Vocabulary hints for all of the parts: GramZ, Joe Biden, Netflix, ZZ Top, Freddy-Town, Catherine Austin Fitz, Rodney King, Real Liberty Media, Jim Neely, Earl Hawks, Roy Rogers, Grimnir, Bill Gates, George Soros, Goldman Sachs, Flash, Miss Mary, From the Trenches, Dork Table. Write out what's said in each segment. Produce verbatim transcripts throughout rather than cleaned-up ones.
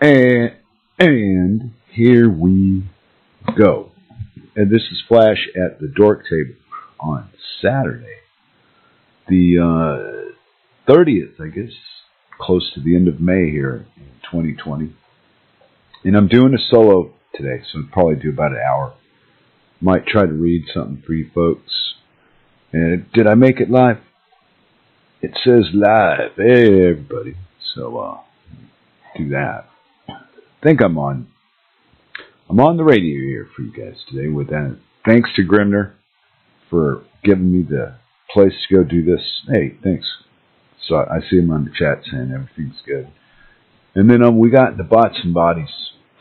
And, and here we go. And this is Flash at the Dork Table on Saturday, the uh, thirtieth, I guess, close to the end of May here in twenty twenty. And I'm doing a solo today, so I'll probably do about an hour. Might try to read something for you folks. And did I make it live? It says live, hey, everybody. So, uh, do that. I think I'm on. I'm on the radio here for you guys today. With that, thanks to Grimnir for giving me the place to go do this. Hey, thanks. So I see him on the chat saying everything's good. And then um, we got the bots and bodies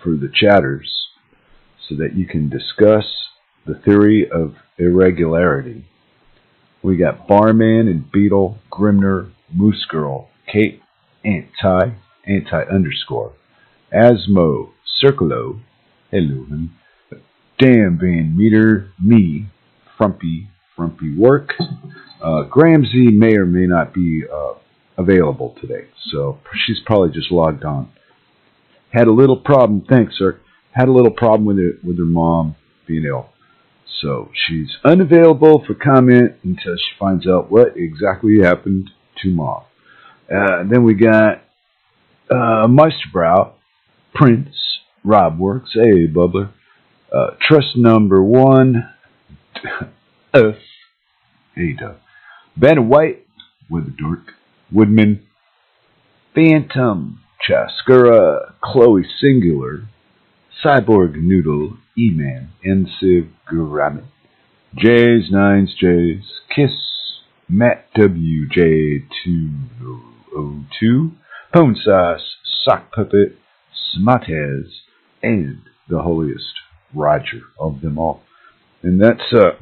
for the chatters so that you can discuss the theory of irregularity. We got Barman and Beetle, Grimnir, Moose Girl, Kate, Anti, Anti underscore, Asmo, Circolo, Eluhan, Damn Van Meter, Me, Frumpy, Frumpy Work. Uh, GramZ may or may not be uh, available today, so she's probably just logged on. Had a little problem, thanks, sir. Had a little problem with her, with her mom being ill. So she's unavailable for comment until she finds out what exactly happened to mom. Uh, then we got uh, Meisterbrow, Prince, Rob Works, hey, Bubbler, uh, Trust Number One, Us, hey, Doug, Banner White, Weather Dork, Woodman, Phantom, Chaskura, Chloe Singular, Cyborg Noodle, E-Man, N-Civ, Grammet, J's, Nines, J's, Kiss, Matt W, J two oh two, Pwn Sauce, Sock Puppet, Smatez, and the holiest Roger of them all. And that's uh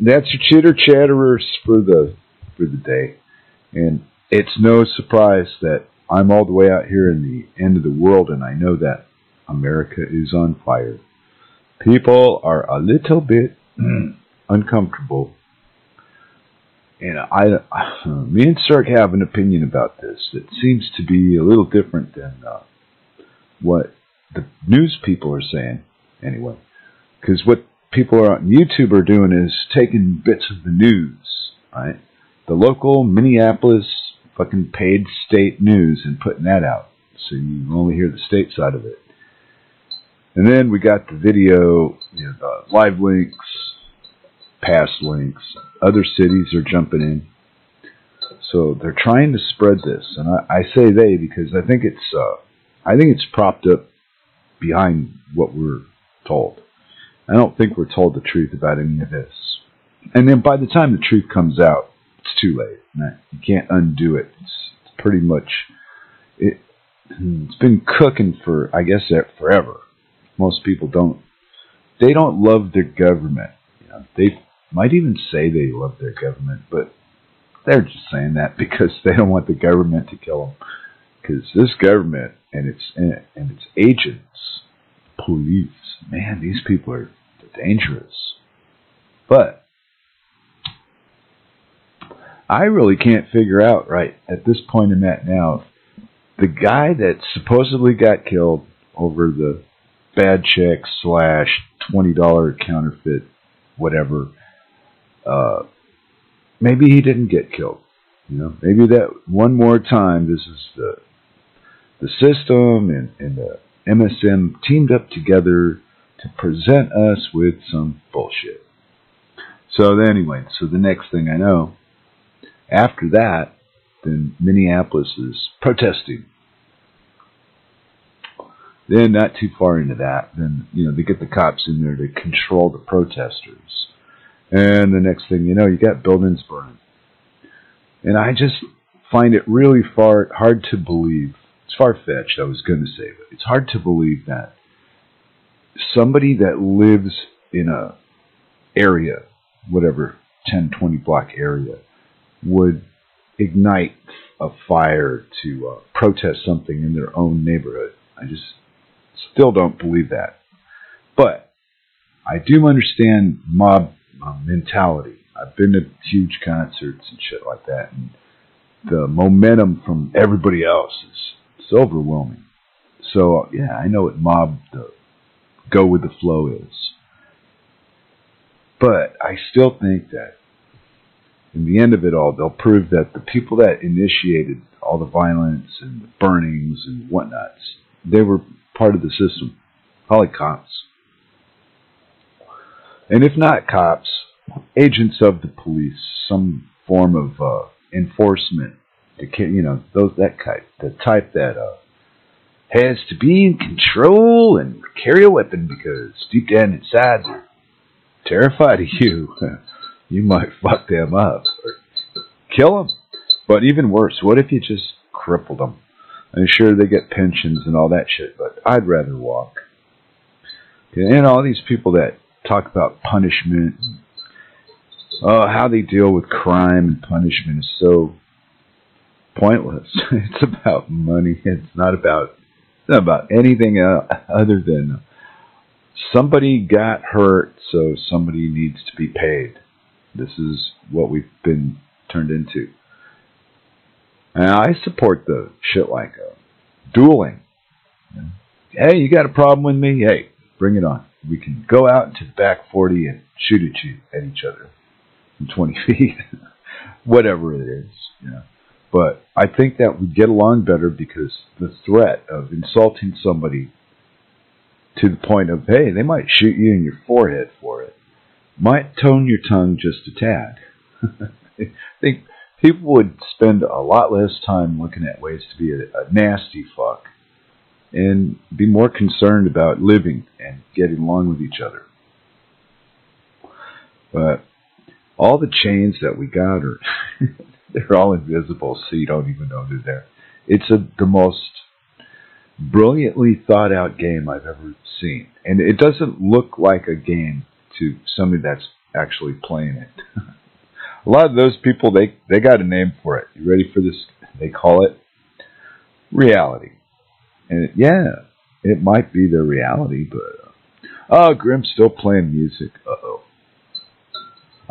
that's your chitter chatterers for the for the day. And it's no surprise that I'm all the way out here in the end of the world, and I know that America is on fire. People are a little bit uncomfortable. And I, I, me and Cirque have an opinion about this that seems to be a little different than uh, what the news people are saying, anyway. Because what people are on YouTube are doing is taking bits of the news, right? The local Minneapolis fucking paid state news and putting that out. So you only hear the state side of it. And then we got the video, you know, the live links, past links. Other cities are jumping in. So they're trying to spread this. And I, I say they because I think it's uh, I think it's propped up behind what we're told. I don't think we're told the truth about any of this. And then by the time the truth comes out, it's too late. You can't undo it. It's, it's pretty much, it, it's been cooking for, I guess, forever. Most people don't, they don't love their government. You know, they might even say they love their government, but they're just saying that because they don't want the government to kill them. Because this government and its and its agents, police, man, these people are dangerous. But I really can't figure out right at this point I'm at now, the guy that supposedly got killed over the bad check slash twenty dollar counterfeit whatever, uh, maybe he didn't get killed. You know, maybe that one more time this is the the system and, and the M S M teamed up together to present us with some bullshit. So anyway, so the next thing I know, after that, then Minneapolis is protesting. Then not too far into that, then, you know, they get the cops in there to control the protesters. And the next thing you know, you got buildings burning. And I just find it really far hard to believe. It's far-fetched, I was going to say, but it's hard to believe that somebody that lives in a area, whatever, ten, twenty block area, would ignite a fire to uh, protest something in their own neighborhood. I just still don't believe that. But I do understand mob uh, mentality. I've been to huge concerts and shit like that, and the momentum from everybody else is it's overwhelming. So, yeah, I know what mob the go with the flow is. But I still think that in the end of it all, they'll prove that the people that initiated all the violence and the burnings and whatnots, they were part of the system. Probably cops. And if not cops, agents of the police, some form of uh, enforcement, to, you know, those that type, the type that uh, has to be in control and carry a weapon because deep down inside they're terrified of you. You might fuck them up or kill them. But even worse, what if you just crippled them? I'm sure they get pensions and all that shit, but I'd rather walk. And all these people that talk about punishment, uh, how they deal with crime and punishment is so pointless. It's about money. It's not about, it's not about anything other than somebody got hurt, so somebody needs to be paid. This is what we've been turned into. And I support the shit like uh, dueling. Hey, you got a problem with me? Hey, bring it on. We can go out into the back forty and shoot at, you, at each other from twenty feet. Whatever it is. You know. But I think that we get along better because the threat of insulting somebody to the point of, hey, they might shoot you in your forehead for it, might tone your tongue just a tad. I think people would spend a lot less time looking at ways to be a, a nasty fuck and be more concerned about living and getting along with each other. But all the chains that we got are they're all invisible, so you don't even know they're there. It's a, the most brilliantly thought out game I've ever seen. And it doesn't look like a game to somebody that's actually playing it. A lot of those people, they, they got a name for it. You ready for this? They call it reality. And it, yeah, it might be their reality, but... Uh, oh, Grim's still playing music. Uh-oh.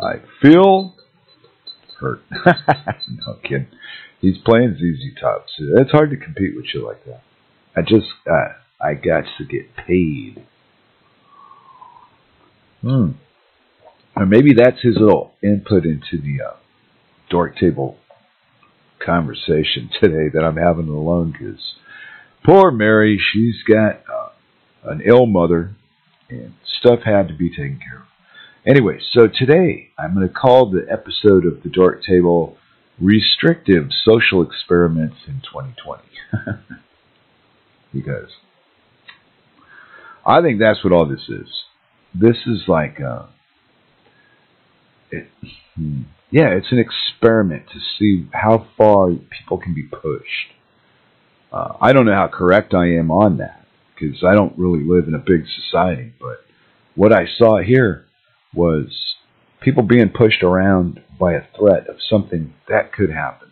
I feel hurt. No kidding. He's playing Z Z Top, so it's hard to compete with you like that. I just... Uh, I got to get paid. Hmm. Or maybe that's his little input into the uh, Dork Table conversation today that I'm having alone, because poor Mary, she's got uh, an ill mother, and stuff had to be taken care of. Anyway, so today I'm going to call the episode of the Dork Table Restrictive Social Experiments in twenty twenty. Because I think that's what all this is. This is like... Uh, It, yeah, it's an experiment to see how far people can be pushed. Uh, I don't know how correct I am on that, because I don't really live in a big society, but what I saw here was people being pushed around by a threat of something that could happen.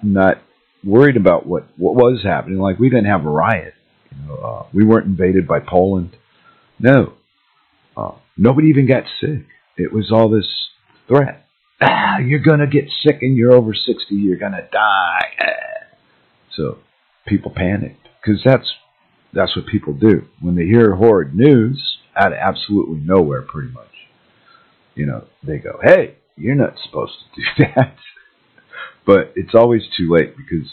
I'm not worried about what, what was happening. Like, we didn't have a riot. You know, uh, we weren't invaded by Poland. No. Uh, nobody even got sick. It was all this threat. Ah, you're going to get sick and you're over sixty. You're going to die. Ah. So people panicked, because that's, that's what people do. When they hear horrid news out of absolutely nowhere, pretty much, you know, they go, hey, you're not supposed to do that. But it's always too late, because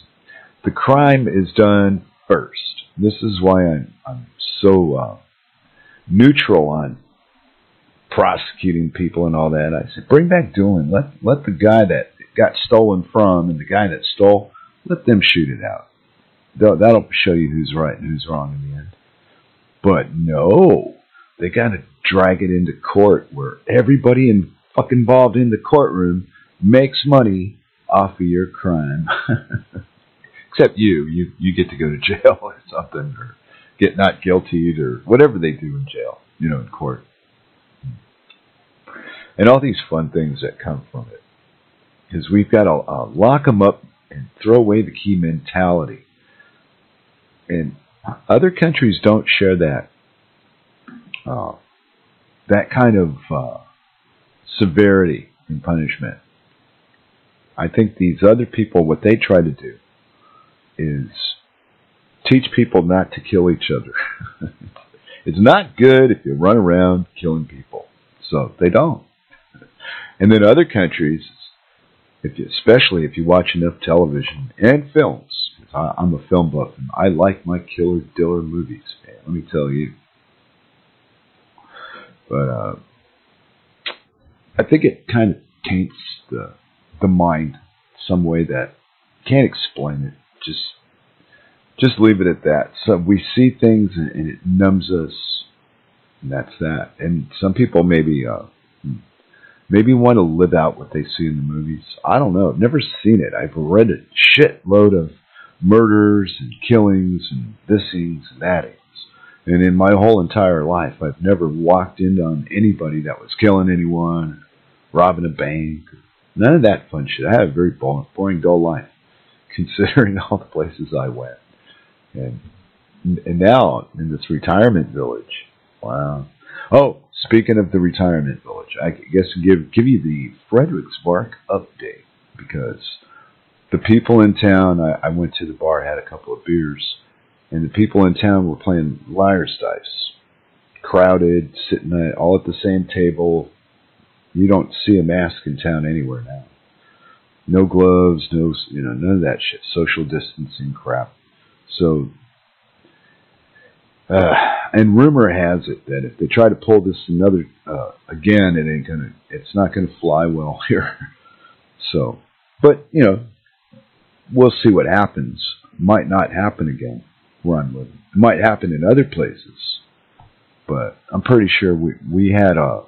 the crime is done first. This is why I'm, I'm so uh, neutral on prosecuting people and all that. I said, bring back dueling. Let let the guy that got stolen from and the guy that stole, let them shoot it out. They'll, that'll show you who's right and who's wrong in the end. But no, they got to drag it into court where everybody in, fuck involved in the courtroom makes money off of your crime. Except you. you. You get to go to jail or something, or get not guilty, or whatever they do in jail, you know, in court. And all these fun things that come from it. Because we've got to uh, lock them up and throw away the key mentality. And other countries don't share that. Uh, that kind of uh, severity in punishment. I think these other people, what they try to do is Teach people not to kill each other. It's not good if you run around killing people. So they don't. And then other countries, if you, especially if you watch enough television and films, because I, I'm a film buff and I like my killer diller movies, man, let me tell you. But uh, I think it kind of taints the, the mind some way that can't explain it. Just Just leave it at that. So we see things and, and it numbs us, and that's that. And some people maybe uh, maybe want to live out what they see in the movies. I don't know. I've never seen it. I've read a shitload of murders and killings and thissings and thatings. And in my whole entire life, I've never walked in on anybody that was killing anyone, robbing a bank, none of that fun shit. I had a very boring, boring dull life, considering all the places I went. And, and now, in this retirement village, wow. Oh, speaking of the retirement village, I guess to give, give you the Fredericksburg update, because the people in town, I, I went to the bar, had a couple of beers, and the people in town were playing liar's dice. Crowded, sitting at, all at the same table. You don't see a mask in town anywhere now. No gloves, no, you know, none of that shit. Social distancing crap. So, uh, and rumor has it that if they try to pull this another uh, again, it ain't gonna, it's not gonna fly well here. So, but you know, we'll see what happens. Might not happen again where I'm living. It might happen in other places, but I'm pretty sure we we had a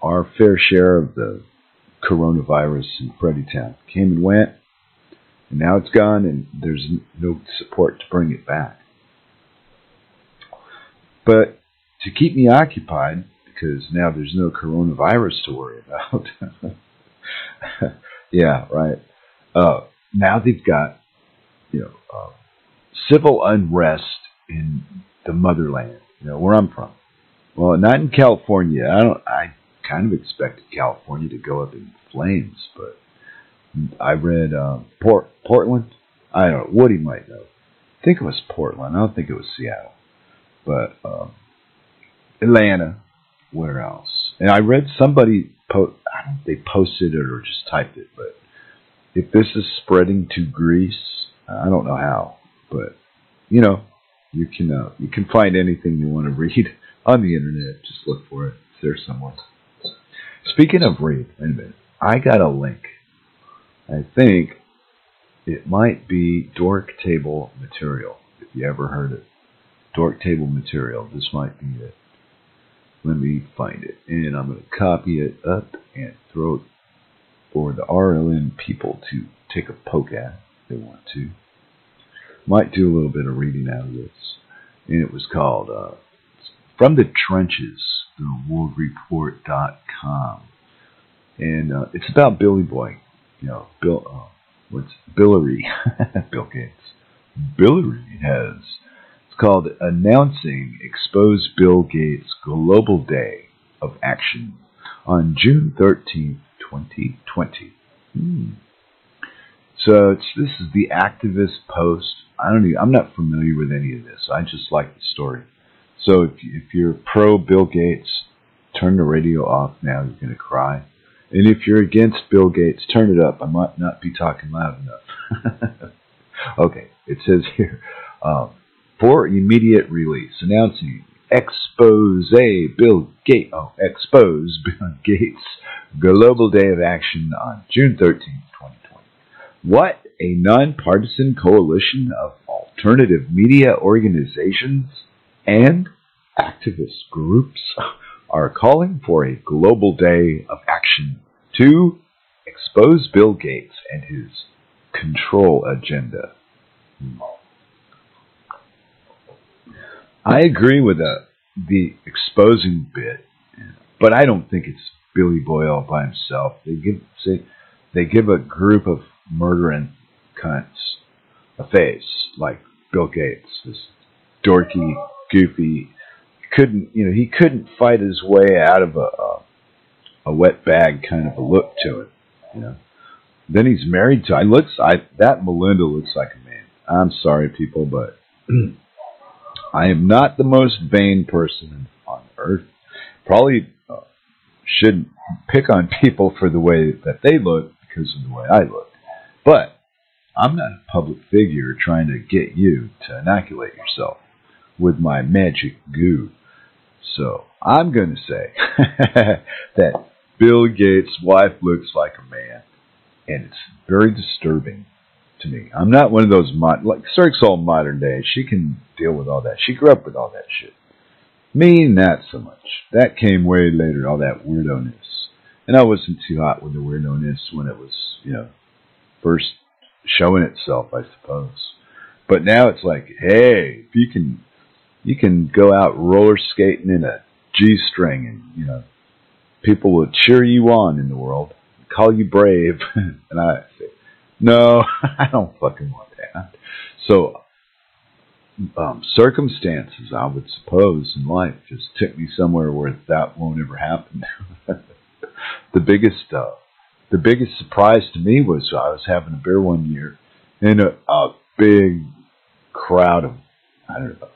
our fair share of the coronavirus in Freddy-Town. Came and went. And now it's gone, and there's no support to bring it back. But to keep me occupied, because now there's no coronavirus to worry about. Yeah, right. Uh, now they've got, you know, uh, civil unrest in the motherland, you know, where I'm from. Well, not in California. I don't. I kind of expected California to go up in flames, but. I read um, Port Portland. I don't know. Woody might know. I think it was Portland. I don't think it was Seattle. But um, Atlanta. Where else? And I read somebody, po I don't know if they posted it or just typed it, but if this is spreading to Greece, I don't know how. But, you know, you can, uh, you can find anything you want to read on the internet. Just look for it. It's there somewhere. Speaking of read, wait a minute. I got a link. I think it might be Dork Table material, if you ever heard it. Dork Table material. This might be it. Let me find it. And I'm going to copy it up and throw it for the R L M people to take a poke at if they want to. Might do a little bit of reading out of this. And it was called uh, From the Trenches, the world report dot com. And uh, it's about Billy Boy. You know, Bill, uh, what's Billary? Bill Gates. Billary has. It's called Announcing Expose Bill Gates Global Day of Action on June thirteenth, twenty twenty. Hmm. So it's, this is the activist post. I don't even, I'm not familiar with any of this. I just like the story. So if, if you're pro Bill Gates, turn the radio off now. You're going to cry. And if you're against Bill Gates, turn it up. I might not be talking loud enough. Okay, it says here, um, for immediate release, announcing expose Bill Gates. Oh, expose Bill Gates Global Day of Action on June thirteenth, twenty twenty. What a nonpartisan coalition of alternative media organizations and activist groups are calling for a global day of action to expose Bill Gates and his control agenda. I agree with the, the exposing bit, but I don't think it's Billy Boy all by himself. They give, say, they give a group of murdering cunts a face, like Bill Gates, this dorky, goofy, couldn't, you know, he couldn't fight his way out of a, a a wet bag kind of a look to it, you know. Then he's married to, I looks, I that Melinda looks like a man. I'm sorry, people, but I am not the most vain person on earth. Probably uh, shouldn't pick on people for the way that they look because of the way I look. But I'm not a public figure trying to get you to inoculate yourself with my magic goo. So I'm going to say that Bill Gates' wife looks like a man, and it's very disturbing to me. I'm not one of those, mod like Cirque's all modern day. She can deal with all that. She grew up with all that shit. Me, not so much. That came way later, all that weirdo-ness. And I wasn't too hot with the weirdo-ness when it was, you know, first showing itself, I suppose. But now it's like, hey, if you can... You can go out roller skating in a G-string and, you know, people will cheer you on in the world, call you brave. And I say, no, I don't fucking want that. So um, circumstances, I would suppose, in life just took me somewhere where that won't ever happen. The biggest uh, the biggest surprise to me was I was having a beer one year and a, a big crowd of, I don't know,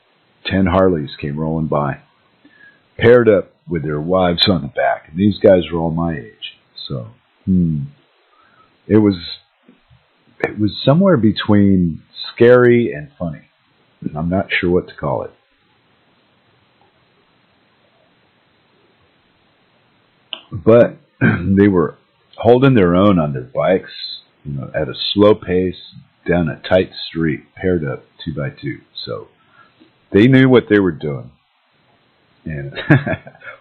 ten Harleys came rolling by, paired up with their wives on the back. And these guys were all my age. So, hmm. It was, it was somewhere between scary and funny. I'm not sure what to call it. But they were holding their own on their bikes, you know, at a slow pace, down a tight street, paired up two by two. So, they knew what they were doing. And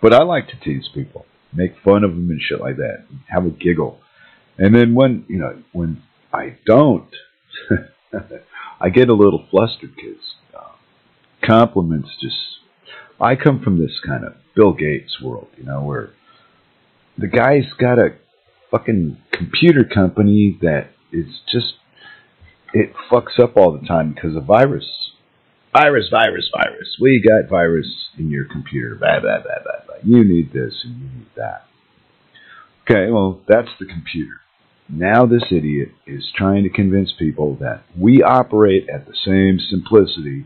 but I like to tease people, make fun of them and shit like that, have a giggle. And then when, you know, when I don't, I get a little flustered because uh, compliments just, I come from this kind of Bill Gates world, you know, where the guy's got a fucking computer company that is just, it fucks up all the time because of virus. Virus, virus, virus. We got virus in your computer. Blah, blah, blah, blah, blah. You need this and you need that. Okay, well, that's the computer. Now this idiot is trying to convince people that we operate at the same simplicity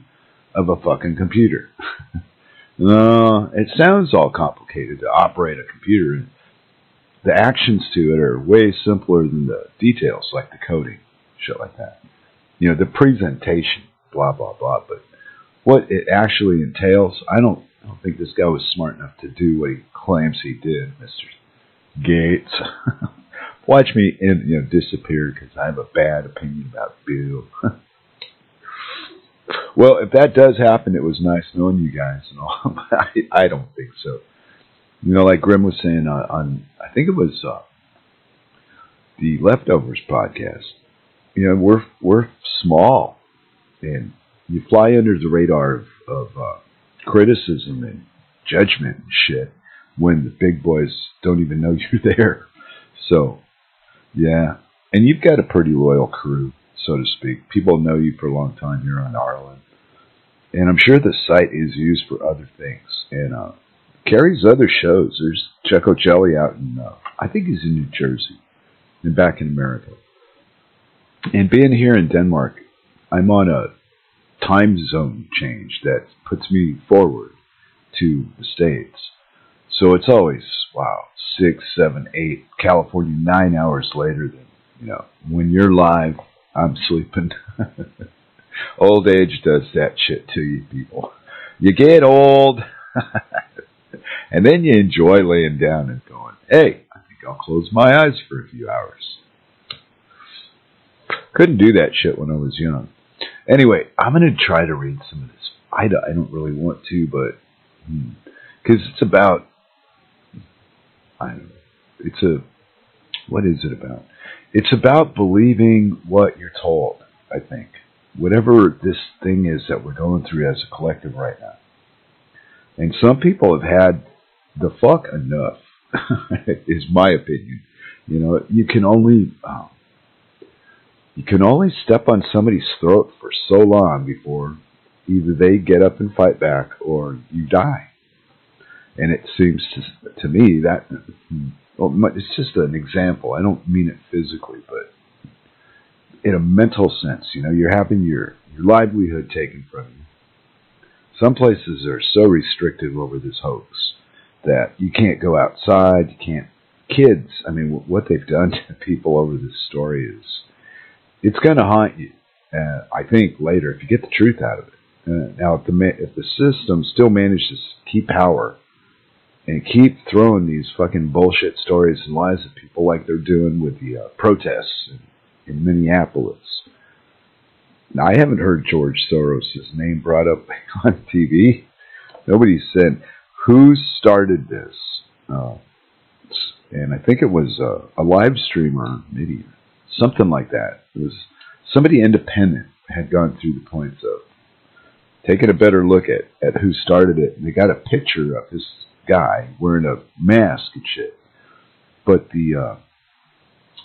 of a fucking computer. No, it sounds all complicated to operate a computer. The actions to it are way simpler than the details, like the coding, shit like that. You know, the presentation, blah, blah, blah. But what it actually entails, I don't, I don't think this guy was smart enough to do what he claims he did, Mister Gates. Watch me in, you know, disappear because I have a bad opinion about Bill. Well, if that does happen, it was nice knowing you guys and all, but I, I don't think so. You know, like Grim was saying on, on I think it was uh, the Leftovers podcast, you know, we're, we're small and you fly under the radar of, of uh, criticism and judgment and shit when the big boys don't even know you're there. So, yeah. And you've got a pretty loyal crew, so to speak. People know you for a long time here on Ireland. And I'm sure the site is used for other things. And uh, carries other shows. There's Checo Jelly out in, uh, I think he's in New Jersey and back in America. And being here in Denmark, I'm on a time zone change that puts me forward to the States. So it's always, wow, six, seven, eight, California, nine hours later than, you know, when you're live, I'm sleeping. Old age does that shit to you people. You get old, and then you enjoy laying down and going, hey, I think I'll close my eyes for a few hours. Couldn't do that shit when I was young. Anyway, I'm going to try to read some of this. I don't, I don't really want to, but... Because hmm, it's about... I don't know. It's a... What is it about? It's about believing what you're told, I think. Whatever this thing is that we're going through as a collective right now. And some people have had the fuck enough, is my opinion. You know, you can only... Um, You can only step on somebody's throat for so long before either they get up and fight back or you die. And it seems to, to me that, well, it's just an example. I don't mean it physically, but in a mental sense. You know, you're having your, your livelihood taken from you. Some places are so restrictive over this hoax that you can't go outside, you can't. Kids, I mean, what they've done to people over this story is, it's going to haunt you, uh, I think, later, if you get the truth out of it. Uh, now, if the, ma if the system still manages to keep power and keep throwing these fucking bullshit stories and lies at people like they're doing with the uh, protests in, in Minneapolis. Now, I haven't heard George Soros' name brought up on T V. Nobody said, who started this? Uh, and I think it was a, a live streamer, maybe something like that. It was somebody independent had gone through the points of taking a better look at, at who started it. And they got a picture of this guy wearing a mask and shit. But the uh,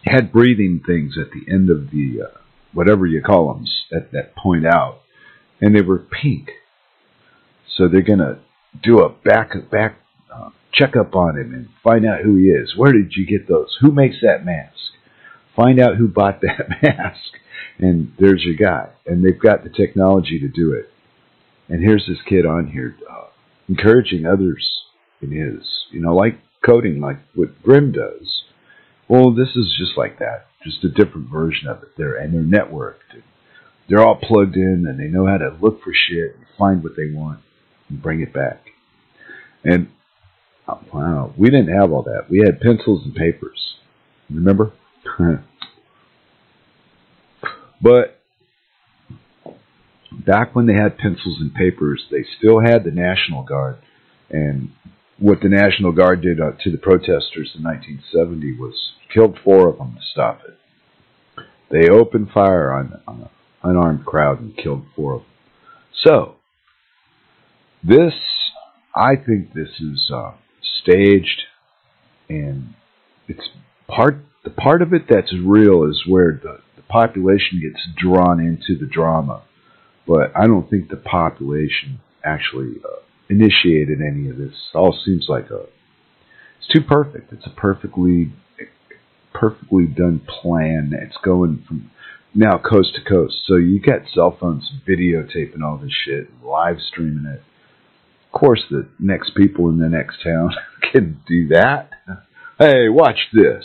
had breathing things at the end of the, uh, whatever you call them, at that point out. And they were pink. So they're going to do a back-back back, uh, check up on him and find out who he is. Where did you get those? Who makes that mask? Find out who bought that mask. And there's your guy. And they've got the technology to do it. And here's this kid on here uh, encouraging others in his, you know, like coding, like what Grimm does. Well, this is just like that, just a different version of it. They're, and they're networked. And they're all plugged in, and they know how to look for shit and find what they want and bring it back. And oh, wow, we didn't have all that. We had pencils and papers. Remember? But back when they had pencils and papers, they still had the National Guard. And what the National Guard did uh, to the protesters in nineteen seventy was killed four of them to stop it. They opened fire on, on an unarmed crowd and killed four of them. So, this, I think this is... Uh, staged, and it's part the part of it that's real is where the, the population gets drawn into the drama, but I don't think the population actually uh, initiated any of this. It all seems like a it's too perfect. It's a perfectly perfectly done plan. It's going from now coast to coast. So you got cell phones videotaping all this shit, and live streaming it. Of course, the next people in the next town can do that. Hey, watch this.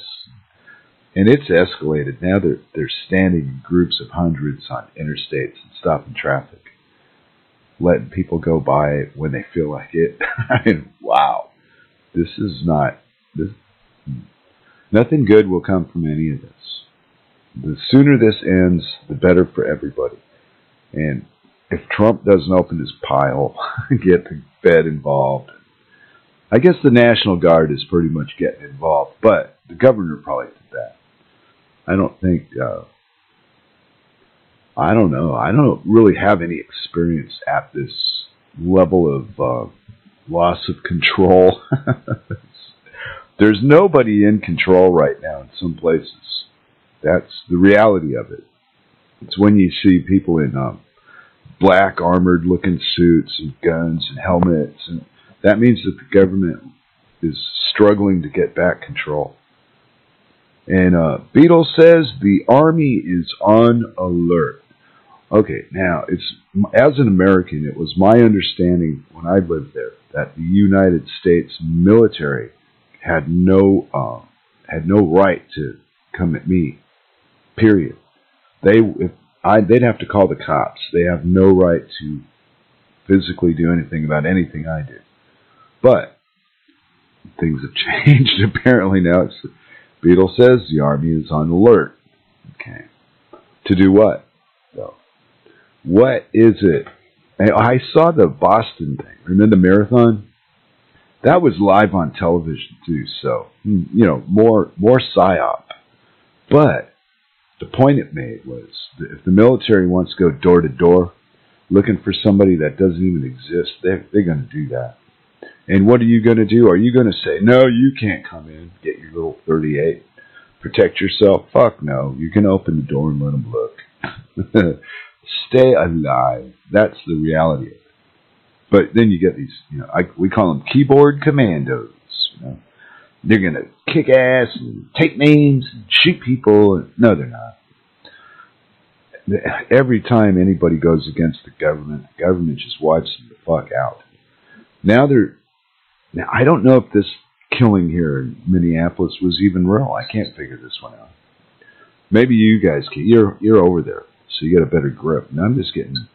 And it's escalated. Now they're, they're standing in groups of hundreds on interstates and stopping traffic, letting people go by when they feel like it. I mean, wow. This is not... This, nothing good will come from any of this. The sooner this ends, the better for everybody. And if Trump doesn't open his pile, get the Fed involved. I guess the National Guard is pretty much getting involved, but the governor probably did that. I don't think, uh, I don't know. I don't really have any experience at this level of uh, loss of control. There's nobody in control right now in some places. That's the reality of it. It's when you see people in... Um, black armored looking suits and guns and helmets, and that means that the government is struggling to get back control. And uh, Beetle says the army is on alert. Okay, now it's as an American, it was my understanding when I lived there that the United States military had no uh, had no right to come at me. Period. They if I, they'd have to call the cops. They have no right to physically do anything about anything I do. But things have changed apparently now. It's, Beetle says the army is on alert. Okay. To do what? So, what is it? I saw the Boston thing. Remember the marathon? That was live on television too. So, you know, more, more psyop. But... the point it made was, if the military wants to go door to door, looking for somebody that doesn't even exist, they're, they're going to do that. And what are you going to do? Are you going to say, no, you can't come in, get your little thirty-eight, protect yourself? Fuck no. You can open the door and let them look. Stay alive. That's the reality of it. But then you get these, you know, I, we call them keyboard commandos. You know? They're going to kick ass and take names and shoot people. No, they're not. every time anybody goes against the government, the government just wipes them the fuck out. Now they're, now I don't know if this killing here in Minneapolis was even real. I can't figure this one out. Maybe you guys can. You're you're over there, so you got a better grip. Now I'm just getting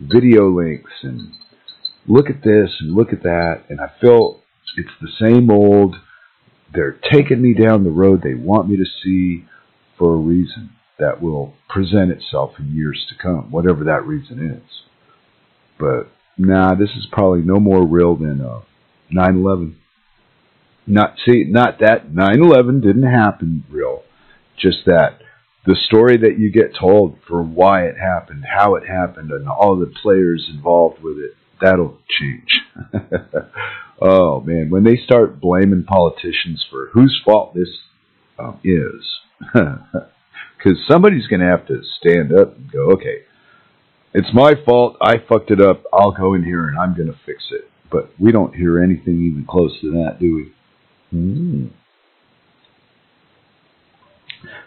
video links and look at this and look at that, and I feel it's the same old. They're taking me down the road they want me to see for a reason that will present itself in years to come, whatever that reason is. But nah, this is probably no more real than uh, nine eleven. Not see, not that nine eleven didn't happen real, just that the story that you get told for why it happened, how it happened, and all the players involved with it, that'll change. Oh man, when they start blaming politicians for whose fault this um, is, because somebody's going to have to stand up and go, okay, it's my fault, I fucked it up, I'll go in here and I'm going to fix it. But we don't hear anything even close to that, do we? Hmm.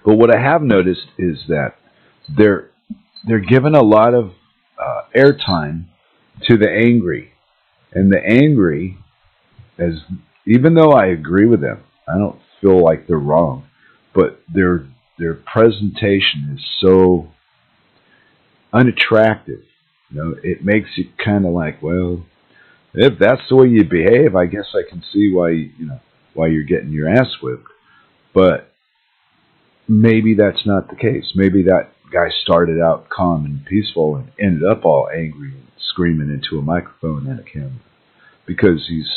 But what I have noticed is that they're they're given a lot of uh, airtime to the angry, and the angry, as even though I agree with them, I don't feel like they're wrong, but their their presentation is so unattractive. You know, it makes you kind of like, well, if that's the way you behave, I guess I can see why you know why you're getting your ass whipped, but maybe that's not the case. Maybe that guy started out calm and peaceful and ended up all angry and screaming into a microphone and a camera because he's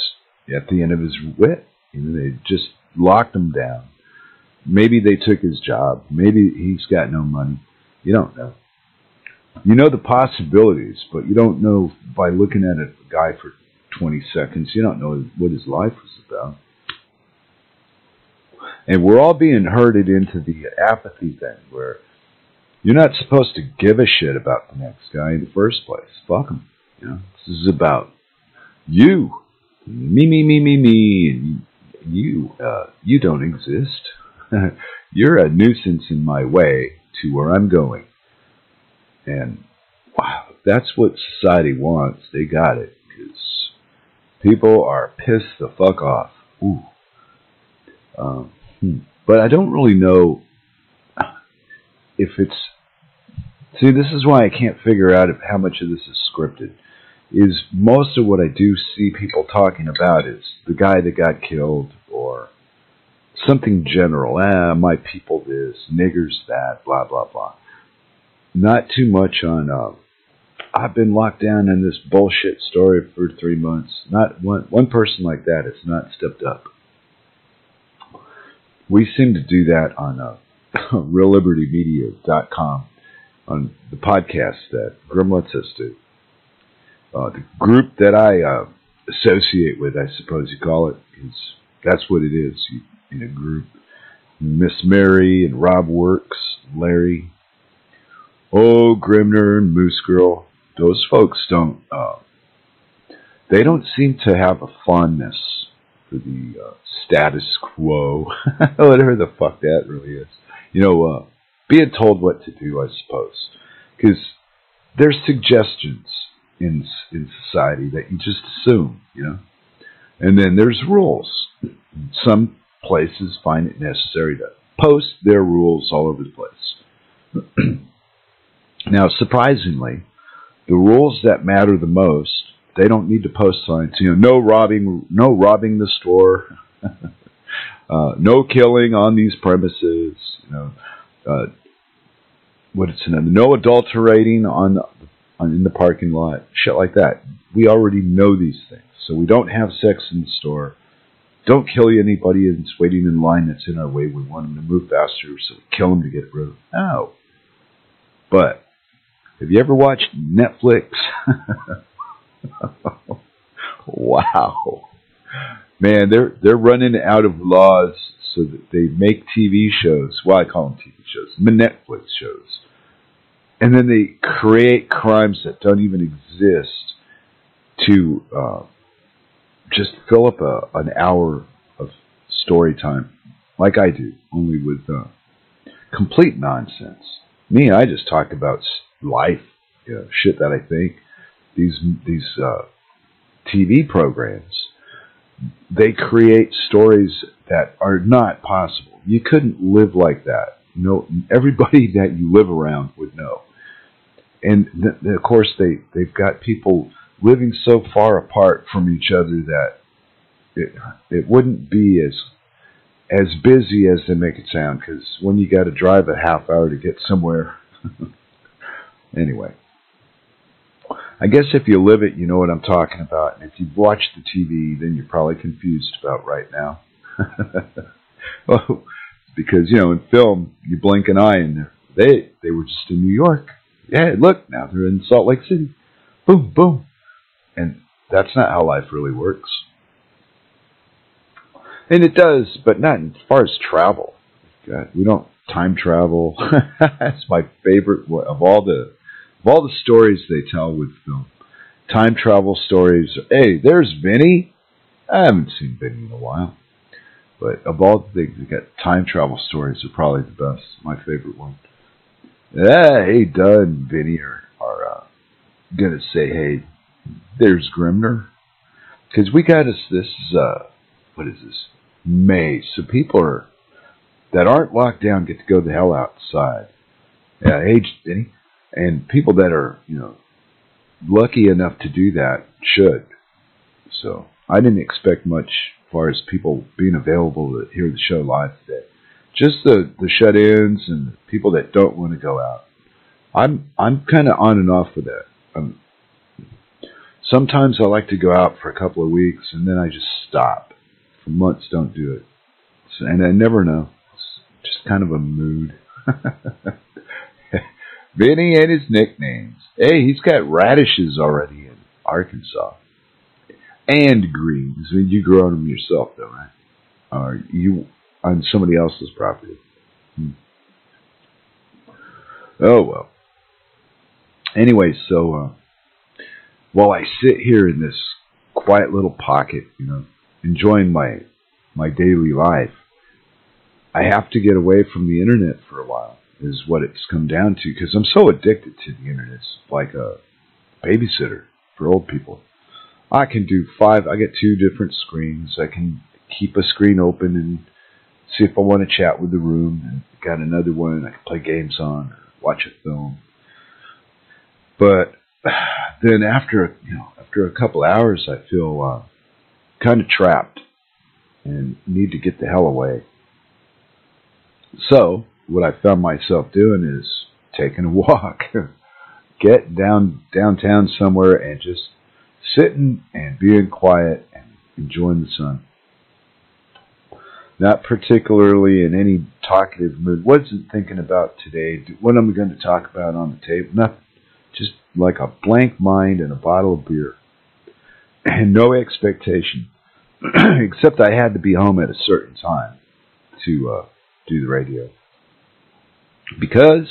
at the end of his wit. You know, they just locked him down. Maybe they took his job. Maybe he's got no money. You don't know. You know the possibilities, but you don't know by looking at a guy for twenty seconds. You don't know what his life was about. And we're all being herded into the apathy thing where you're not supposed to give a shit about the next guy in the first place. Fuck him. You know, this is about you. Me, me, me, me, me. And you, uh, you don't exist. You're a nuisance in my way to where I'm going. And wow, that's what society wants. They got it. Because people are pissed the fuck off. Ooh. Um, But I don't really know if it's... See, this is why I can't figure out if how much of this is scripted. Is most of what I do see people talking about is the guy that got killed or something general. Ah, my people this, niggers that, blah, blah, blah. Not too much on, uh, I've been locked down in this bullshit story for three months. Not one, one person like that has not stepped up. We seem to do that on uh, real liberty media dot com on the podcast that Grim lets us do. Uh, the group that I uh, associate with, I suppose you call it, is, that's what it is, you, in a group. Miss Mary and Rob Works, Larry. Oh, Grimnir and Moose Girl. Those folks don't, uh, they don't seem to have a fondness for the... Uh, status quo, whatever the fuck that really is. You know, uh, being told what to do, I suppose. Because there's suggestions in in society that you just assume, you know. And then there's rules. Some places find it necessary to post their rules all over the place. Now, surprisingly, the rules that matter the most, they don't need to post signs. You know, no robbing, no robbing the store. Uh, no killing on these premises. You know, uh, what it's another. No adulterating on, on in the parking lot. Shit like that. We already know these things, so we don't have sex in the store. Don't kill anybody that's waiting in line that's in our way. We want them to move faster, so we kill them to get rid of them. No. But have you ever watched Netflix? Wow. Man, they're they're running out of laws, so that they make T V shows. Well, I call them T V shows, Netflix shows, and then they create crimes that don't even exist to uh, just fill up a, an hour of story time, like I do, only with uh, complete nonsense. Me, I just talked about life, you know, shit that I think. These these uh, T V programs, they create stories that are not possible. You couldn't live like that. No, everybody that you live around would know. And th th of course, they they've got people living so far apart from each other that it it wouldn't be as as busy as they make it sound, because when you got to drive a half hour to get somewhere. Anyway, I guess if you live it, you know what I'm talking about. And if you've watched the T V, then you're probably confused about right now. Well, because, you know, in film, you blink an eye and they they were just in New York. Yeah, look, now they're in Salt Lake City. Boom, boom. And that's not how life really works. And it does, but not as far as travel. God, we don't time travel. That's my favorite of all the of all the stories they tell with film. Time travel stories. Hey, there's Vinny. I haven't seen Vinny in a while. But of all the things, we got time travel stories are probably the best. My favorite one. Yeah, hey, Doug and Vinny are, are uh, gonna say, hey, there's Grimnir, because we got us this. Uh, what is this? May, so people are, that aren't locked down get to go the hell outside. Yeah, aged any, and people that are, you know, lucky enough to do that should. So I didn't expect much as far as people being available to hear the show live today. Just the the shut-ins and the people that don't want to go out. I'm I'm kind of on and off with that. I'm, sometimes I like to go out for a couple of weeks and then I just stop. For months, don't do it. So, and I never know. It's just kind of a mood. Vinny and his nicknames. Hey, he's got radishes already in Arkansas. And greens. I mean, you grow them yourself, though, right? Or you on somebody else's property. Hmm. Oh, well. Anyway, so uh, while I sit here in this quiet little pocket, you know, enjoying my my daily life, I have to get away from the internet for a while is what it's come down to, because I'm so addicted to the internet. It's like a babysitter for old people. I can do five, I get two different screens. I can keep a screen open and see if I want to chat with the room, and got another one I can play games on or watch a film. But then after, you know, after a couple hours, I feel uh, kind of trapped and need to get the hell away. So what I found myself doing is taking a walk, get down downtown somewhere and just sitting and being quiet and enjoying the sun. Not particularly in any talkative mood. Wasn't thinking about today, what am I going to talk about on the table? Nothing. Just like a blank mind and a bottle of beer. And no expectation. Except I had to be home at a certain time to uh, do the radio. Because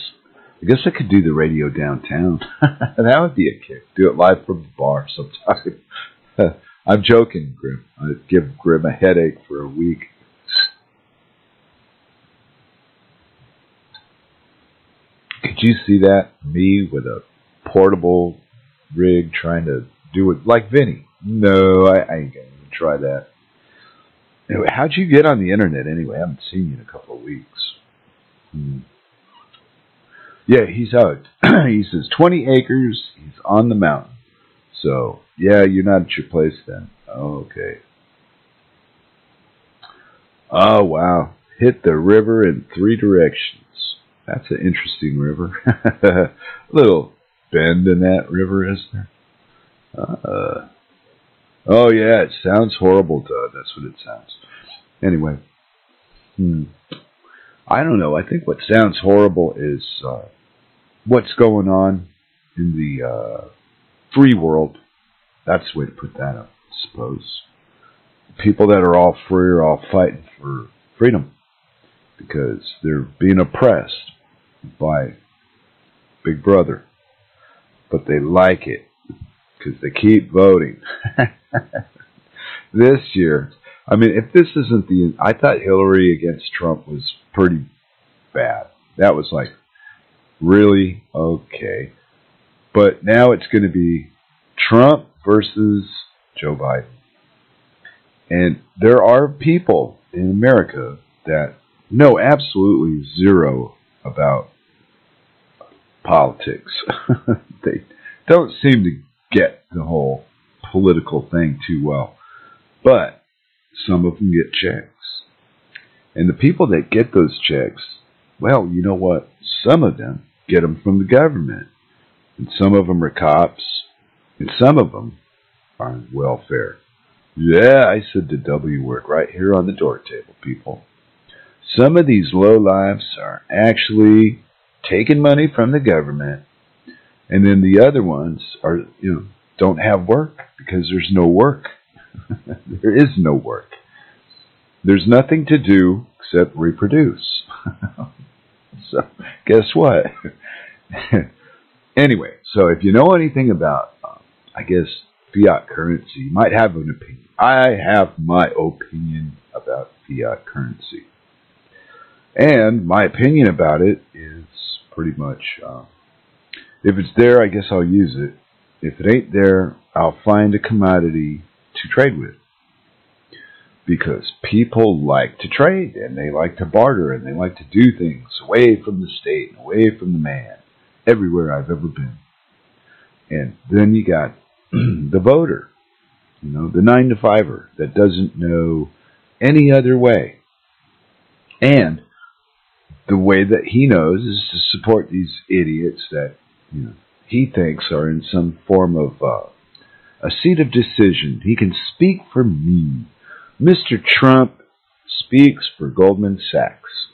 I guess I could do the radio downtown. That would be a kick. Do it live from the bar sometime. I'm joking, Grim. I'd give Grim a headache for a week. Could you see that? Me with a portable rig trying to do it like Vinny. No, I, I ain't going to try that. Anyway, how'd you get on the internet anyway? I haven't seen you in a couple of weeks. Hmm. Yeah, he's out. He says twenty acres. He's on the mountain. So, yeah, you're not at your place then. Oh, okay. Oh, wow. Hit the river in three directions. That's an interesting river. A little bend in that river, isn't there? Uh, oh, yeah, it sounds horrible, Doug. That's what it sounds. Anyway, hmm. I don't know. I think what sounds horrible is uh, what's going on in the uh, free world. That's the way to put that up, I suppose. People that are all free are all fighting for freedom because they're being oppressed by Big Brother. But they like it. Because they keep voting. This year, I mean, if this isn't the, I thought Hillary against Trump was pretty bad. That was like Really? Okay. But now it's going to be Trump versus Joe Biden. And there are people in America that know absolutely zero about politics. They don't seem to get the whole political thing too well. But some of them get checks. And the people that get those checks, well, you know what? Some of them get them from the government. And some of them are cops. And some of them are on welfare. Yeah, I said the W word right here on the Dork Table, people. Some of these lowlifes are actually taking money from the government. And then the other ones are, you know, don't have work because there's no work. There is no work. There's nothing to do except reproduce. So, guess what? Anyway, so if you know anything about, um, I guess, fiat currency, you might have an opinion. I have my opinion about fiat currency. And my opinion about it is pretty much, uh, if it's there, I guess I'll use it. If it ain't there, I'll find a commodity to trade with. Because people like to trade, and they like to barter, and they like to do things away from the state, and away from the man, everywhere I've ever been. And then you got the voter, you know, the nine to fiver that doesn't know any other way. And the way that he knows is to support these idiots that, you know, he thinks are in some form of uh, a seat of decision. He can speak for me. Mister Trump speaks for Goldman Sachs.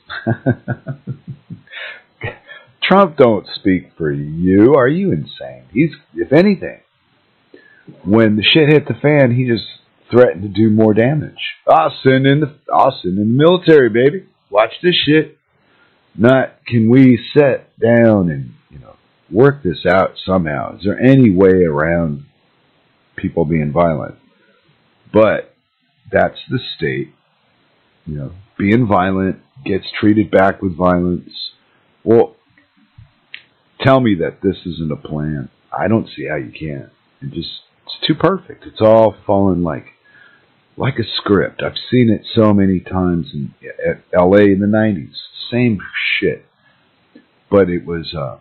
Trump don't speak for you. Are you insane? He's, if anything, when the shit hit the fan, he just threatened to do more damage. I'll send in the, I'll send in the military, baby. Watch this shit. Not, can we sit down and, you know, work this out somehow? Is there any way around people being violent? But that's the state, you know, being violent, gets treated back with violence. Well, tell me that this isn't a plan. I don't see how you can. It just, it's too perfect. It's all fallen like, like a script. I've seen it so many times in at L A in the nineties. Same shit. But it was, uh,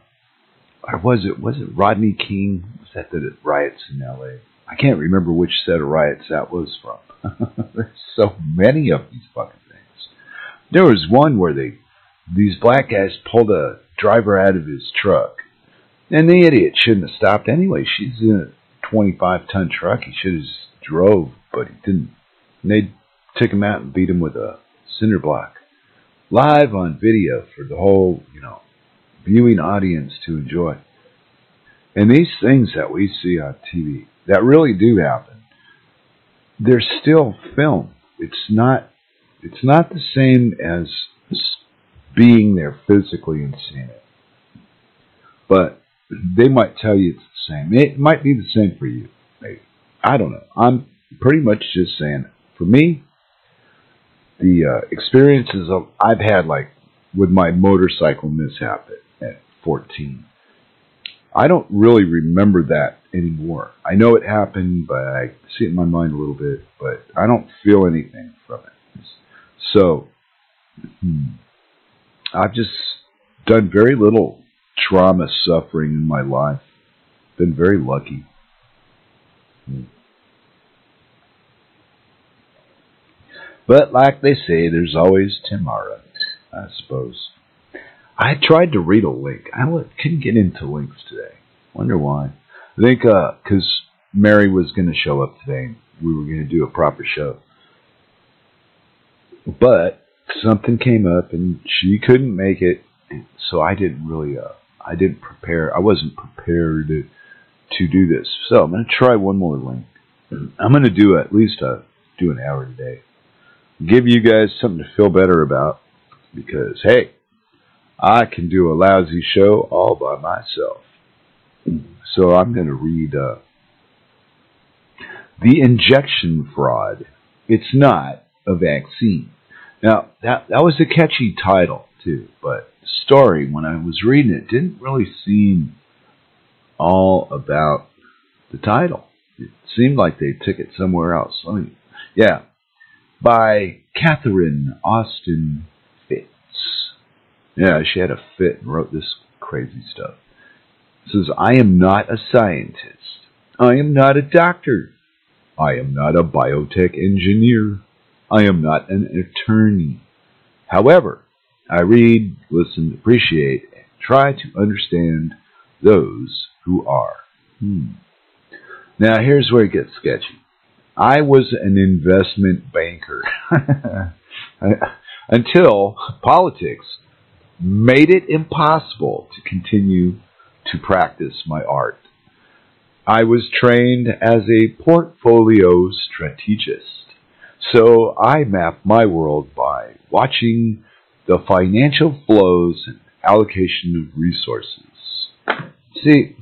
or was it, was it Rodney King? Was that the riots in L A? I can't remember which set of riots that was from. There's so many of these fucking things. There was one where they, these black guys pulled a driver out of his truck. And the idiot shouldn't have stopped anyway. She's in a twenty-five ton truck. He should have just drove, but he didn't. And they took him out and beat him with a cinder block. Live on video for the whole, you know, viewing audience to enjoy. And these things that we see on T V that really do happen, they're still film. It's not, it's not the same as being there physically and seeing it. But they might tell you it's the same. It might be the same for you. Maybe. I don't know. I'm pretty much just saying, for me, the uh, experiences of, I've had, like with my motorcycle mishap at, at fourteen, I don't really remember that anymore. I know it happened, but I see it in my mind a little bit, but I don't feel anything from it. So, hmm, I've just done very little trauma suffering in my life. Been very lucky. Hmm. But like they say, there's always tomorrow, I suppose. I tried to read a link. I couldn't get into links today. Wonder why. I think because uh, Mary was going to show up today. We were going to do a proper show. But something came up and she couldn't make it. So I didn't really, uh, I didn't prepare. I wasn't prepared to, to do this. So I'm going to try one more link. I'm going to do at least a, do an hour today. Give you guys something to feel better about. Because, hey, I can do a lousy show all by myself. So I'm going to read uh, The Injection Fraud. It's Not a Vaccine. Now, that, that was a catchy title. too. But the story, when I was reading it, didn't really seem all about the title. It seemed like they took it somewhere else. Let me, yeah. By Catherine Austin Fitz. Yeah, she had a fit and wrote this crazy stuff. It says, I am not a scientist. I am not a doctor. I am not a biotech engineer. I am not an attorney. However, I read, listen, appreciate, and try to understand those who are. Hmm. Now, here's where it gets sketchy. I was an investment banker until politics made it impossible to continue to practice my art. I was trained as a portfolio strategist, so I map my world by watching the financial flows and allocation of resources. See,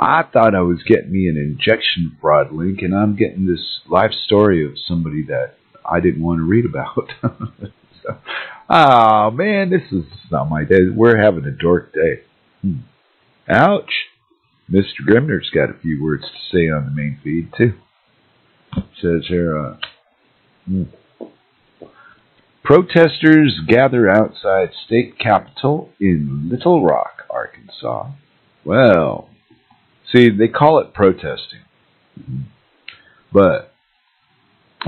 I thought I was getting me an injection fraud link, and I'm getting this life story of somebody that I didn't want to read about. So, oh, man, this is not my day. We're having a dork day. Hmm. Ouch. Mister Grimner's got a few words to say on the main feed, too. It says here, uh, hmm. protesters gather outside state capitol in Little Rock, Arkansas. Well... See, they call it protesting, but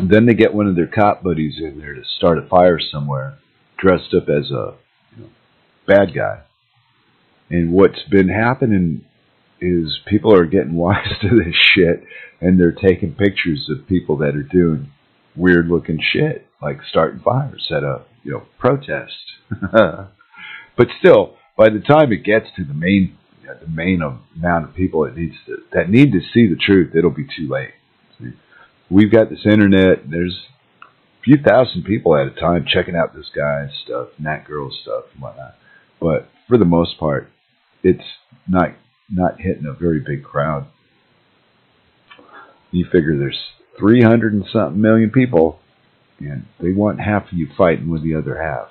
then they get one of their cop buddies in there to start a fire somewhere, dressed up as a you know, bad guy. And what's been happening is people are getting wise to this shit, and they're taking pictures of people that are doing weird-looking shit, like starting fires at a you know protest. But still, by the time it gets to the main the main amount of people that needs to, that need to see the truth, it'll be too late. See? We've got this internet. There's a few thousand people at a time checking out this guy's stuff and that girl's stuff and whatnot. But for the most part, it's not not hitting a very big crowd. You figure there's three hundred and something million people, and they want half of you fighting with the other half.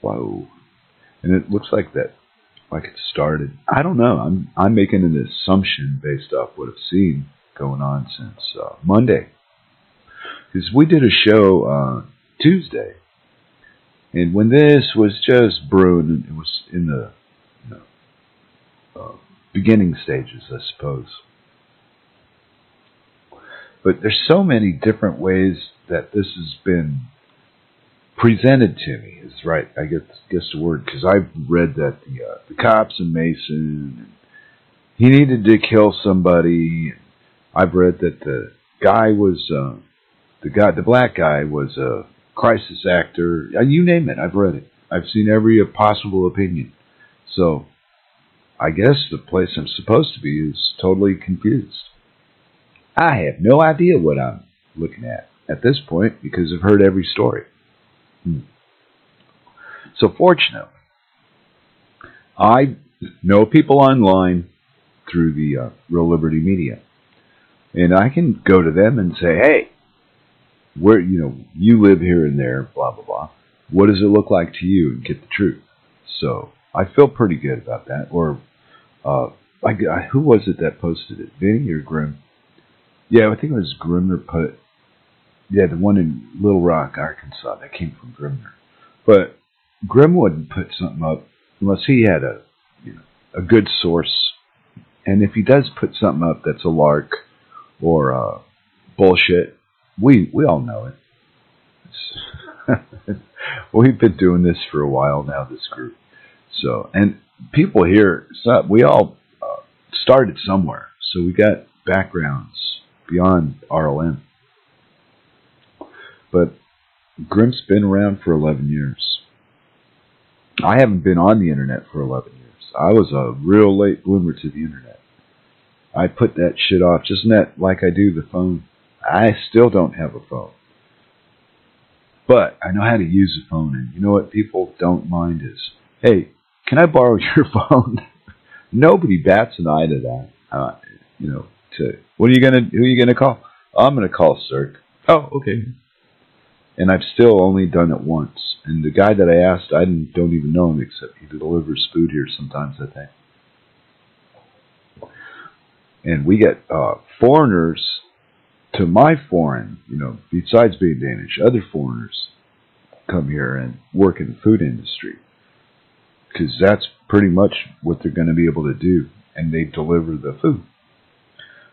Whoa. And it looks like that. Like it started. I don't know. I'm I'm making an assumption based off what I've seen going on since uh, Monday, because we did a show uh, Tuesday, and when this was just brewing, it was in the you know, uh, beginning stages, I suppose. But there's so many different ways that this has been presented to me, is right, I guess, guess the word, because I've read that the, uh, the cops in Mason, he needed to kill somebody. I've read that the guy was, uh, the guy, the black guy was a crisis actor. You name it, I've read it. I've seen every possible opinion. So I guess the place I'm supposed to be is totally confused. I have no idea what I'm looking at at this point, because I've heard every story. Hmm. So fortunately, I know people online through the uh, Real Liberty Media, and I can go to them and say, "Hey, where you know you live here and there, blah blah blah. What does it look like to you?" and get the truth. So I feel pretty good about that. Or, uh, I, I, who was it that posted it? Vinny or Grim? Yeah, I think it was Grim or Put. Yeah, the one in Little Rock, Arkansas, that came from Grimnir. But Grim wouldn't put something up unless he had a you know, a good source. And if he does put something up that's a lark or uh, bullshit, we we all know it. We've been doing this for a while now, this group. So, and people here, so we all uh, started somewhere. So we got backgrounds beyond R L M. But Grim's been around for eleven years. I haven't been on the internet for eleven years. I was a real late bloomer to the internet. I put that shit off, just not like I do the phone. I still don't have a phone. But I know how to use a phone, and you know what people don't mind is, hey, can I borrow your phone? Nobody bats an eye to that. Uh, you know, to, what are you gonna, who are you going to call? I'm going to call Cirque. Oh, okay. And I've still only done it once. And the guy that I asked, I didn't, don't even know him, except he delivers food here sometimes, I think. And we get uh, foreigners to my foreign, you know, besides being Danish, other foreigners come here and work in the food industry. Because that's pretty much what they're going to be able to do. And they deliver the food.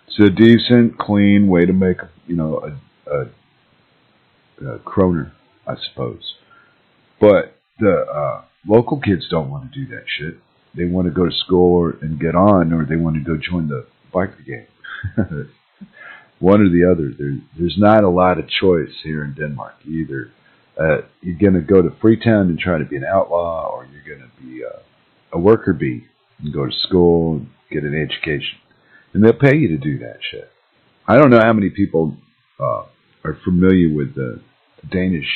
It's a decent, clean way to make, you know, a... a Uh, kroner, I suppose. But the uh, local kids don't want to do that shit. They want to go to school or, and get on, or they want to go join the biker gang. One or the other. There, there's not a lot of choice here in Denmark either. Uh, you're going to go to Freetown and try to be an outlaw, or you're going to be uh, a worker bee and go to school and get an education. And they'll pay you to do that shit. I don't know how many people uh, are familiar with the Danish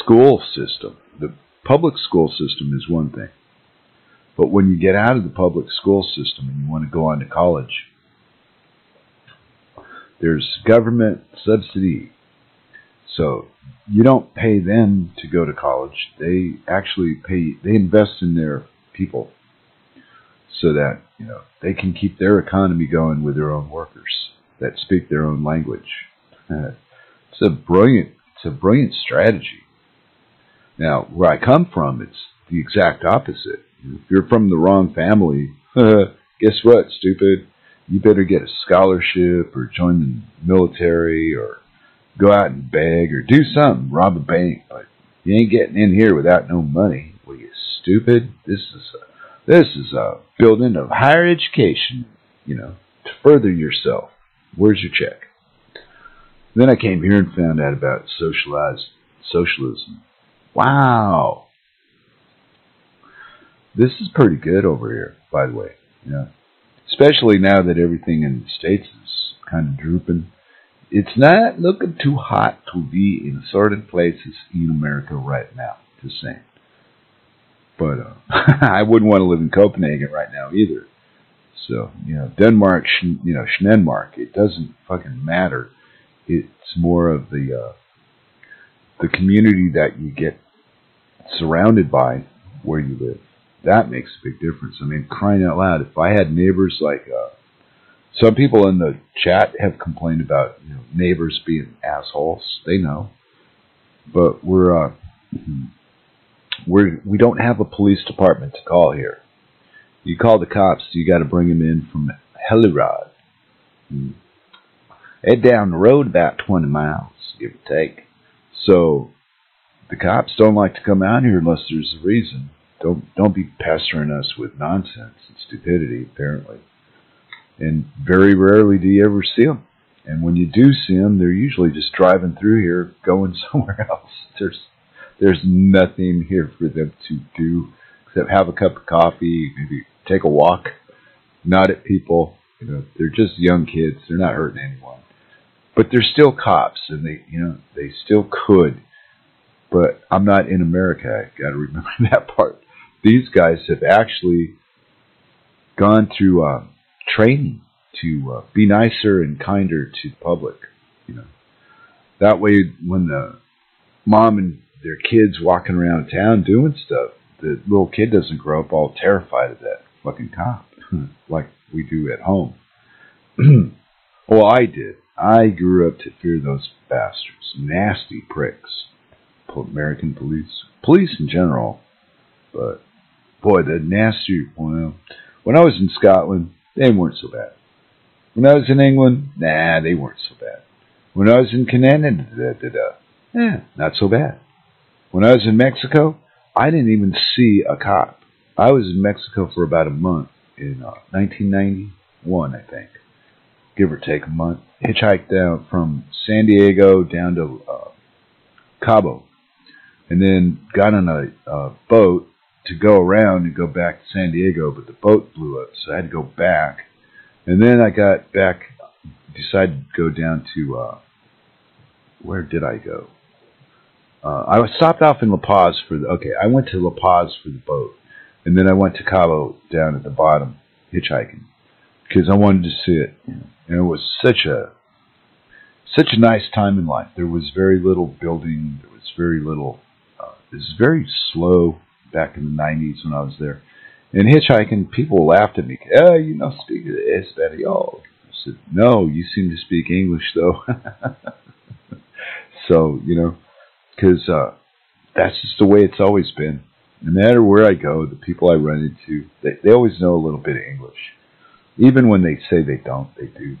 school system. The public school system is one thing. But when you get out of the public school system and you want to go on to college, there's government subsidy. So you don't pay them to go to college. They actually pay, they invest in their people so that, you know, they can keep their economy going with their own workers that speak their own language. Uh, it's a brilliant It's a brilliant strategy. Now, where I come from, it's the exact opposite. If you're from the wrong family, guess what, stupid? You better get a scholarship or join the military or go out and beg or do something, rob a bank. But you ain't getting in here without no money. Well, you stupid. This is a, this is a building of higher education, you know, to further yourself. Where's your check? Then I came here and found out about socialized socialism. Wow. This is pretty good over here, by the way. You know, especially now that everything in the States is kind of drooping. It's not looking too hot to be in certain places in America right now, just saying. But uh, I wouldn't want to live in Copenhagen right now either. So, you know, Denmark, you know, Schneemark, it doesn't fucking matter. It's more of the uh, the community that you get surrounded by where you live. That makes a big difference. I mean, crying out loud, if I had neighbors like... Uh, some people in the chat have complained about, you know, neighbors being assholes. They know. But we're, uh, we're, we don't have a police department to call here. You call the cops, you got to bring them in from Hellerod. Mm. It's down the road about twenty miles, give or take. So the cops don't like to come out here unless there's a reason. Don't don't be pestering us with nonsense and stupidity, apparently. And very rarely do you ever see them. And when you do see them, they're usually just driving through here, going somewhere else. There's there's nothing here for them to do except have a cup of coffee, maybe take a walk, nod at people. You know, they're just young kids. They're not hurting anyone. But they're still cops, and they, you know, they still could. But I'm not in America. I've got to remember that part. These guys have actually gone through uh, training to uh, be nicer and kinder to the public. You know, that way, when the mom and their kids walking around town doing stuff, the little kid doesn't grow up all terrified of that fucking cop, like we do at home. Well, I did. I grew up to fear those bastards. Nasty pricks. American police. Police in general. But, boy, the nasty... Well, when I was in Scotland, they weren't so bad. When I was in England, nah, they weren't so bad. When I was in Canada, da, da, da, yeah, not so bad. When I was in Mexico, I didn't even see a cop. I was in Mexico for about a month in uh, nineteen ninety-one, I think. Give or take a month. Hitchhiked down from San Diego down to uh, Cabo, and then got on a uh, boat to go around and go back to San Diego, but the boat blew up, so I had to go back. And then I got back, decided to go down to, uh, where did I go? Uh, I was stopped off in La Paz for the, okay, I went to La Paz for the boat, and then I went to Cabo down at the bottom, hitchhiking, because I wanted to see it. And it was such a such a nice time in life. There was very little building. There was very little. Uh, it was very slow back in the nineties when I was there. And hitchhiking, people laughed at me. Oh, you know, speak Espanol. I said, no, you seem to speak English, though. So, you know, because uh, that's just the way it's always been. No matter where I go, the people I run into, they, they always know a little bit of English. Even when they say they don't, they do.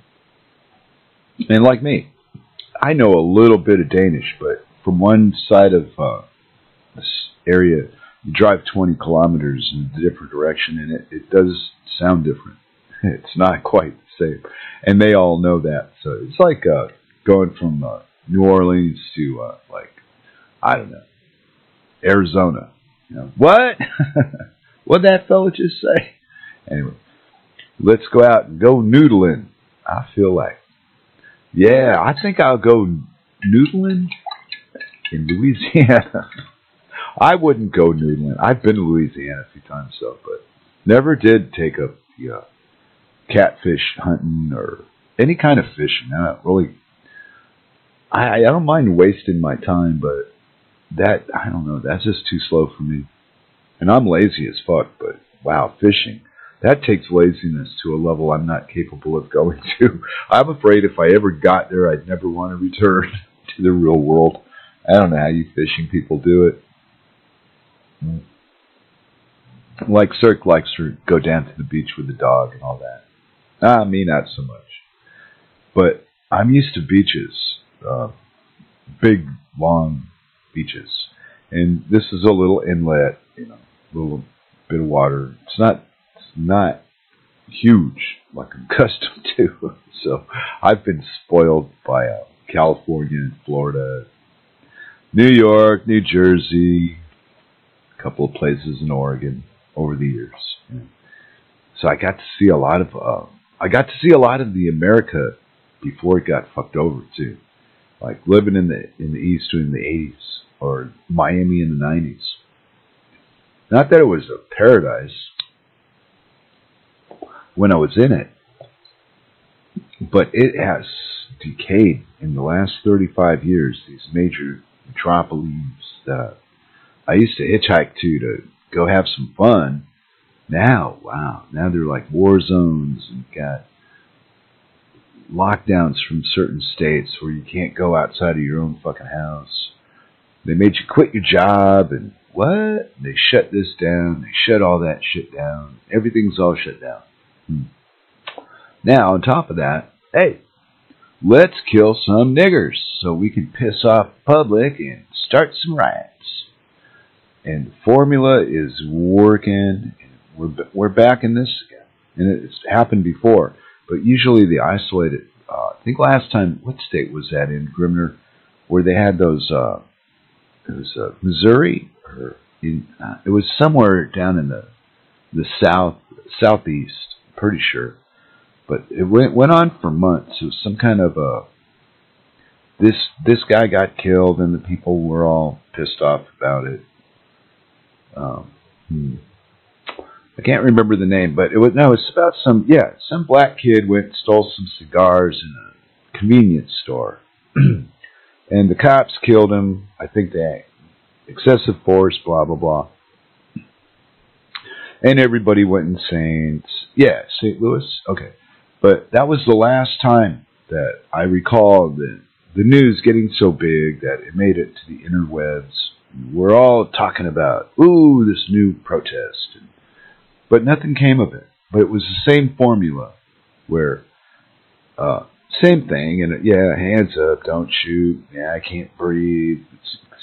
And like me, I know a little bit of Danish, but from one side of uh, this area, you drive twenty kilometers in a different direction, and it, it does sound different. It's not quite the same. And they all know that. So it's like uh, going from uh, New Orleans to, uh, like, I don't know, Arizona. You know, what? What'd that fella just say? Anyway, let's go out and go noodling. I feel like, yeah, I think I'll go noodling in Louisiana. I wouldn't go noodling. I've been to Louisiana a few times, though, but never did take up the uh, catfish hunting or any kind of fishing. I don't really, I, I don't mind wasting my time, but that, I don't know, that's just too slow for me. And I'm lazy as fuck, but wow, fishing, that takes laziness to a level I'm not capable of going to. I'm afraid if I ever got there, I'd never want to return to the real world. I don't know how you fishing people do it. Like Cirque likes to go down to the beach with the dog and all that. Ah, me not so much. But I'm used to beaches, uh, big, long beaches, and this is a little inlet, you know, little bit of water. It's not, it's not huge like I'm accustomed to. So I've been spoiled by uh, California, Florida, New York, New Jersey, a couple of places in Oregon over the years. You know. So I got to see a lot of, uh, I got to see a lot of the America before it got fucked over too. Like living in the in the East during the eighties or Miami in the nineties. Not that it was a paradise when I was in it, but it has decayed in the last thirty-five years. These major metropolises that I used to hitchhike to to go have some fun. Now, wow, now they're like war zones and got lockdowns from certain states where you can't go outside of your own fucking house. They made you quit your job and what? They shut this down. They shut all that shit down. Everything's all shut down. Hmm. Now, on top of that, hey, let's kill some niggers so we can piss off the public and start some riots. And the formula is working. We're, we're back in this again. And it's happened before. But usually they isolate it. Uh, I think last time, what state was that in, Grimnir, where they had those, uh, it was uh, Missouri, or in, uh, it was somewhere down in the the south, southeast, I'm pretty sure. But it went went on for months. It was some kind of a, this, this guy got killed and the people were all pissed off about it. Um, hmm. I can't remember the name, but it was no. It's about some yeah, some black kid went and stole some cigars in a convenience store, and the cops killed him. I think they excessive force, blah blah blah, and everybody went insane. Yeah, Saint Louis. Okay, but that was the last time that I recall the the news getting so big that it made it to the interwebs. We're all talking about ooh this new protest. And but nothing came of it. But it was the same formula where, uh, same thing, and yeah, hands up, don't shoot, yeah, I can't breathe,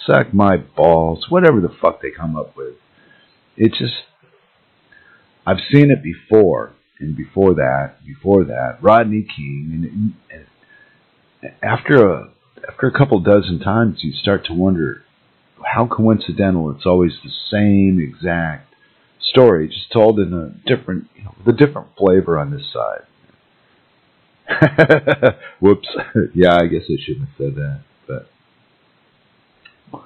suck my balls, whatever the fuck they come up with. It just, I've seen it before, and before that, before that, Rodney King, and, and after a, after a couple dozen times, you start to wonder how coincidental it's always the same exact story, just told in a different, you know, the different flavor on this side. Whoops. Yeah, I guess I shouldn't have said that. But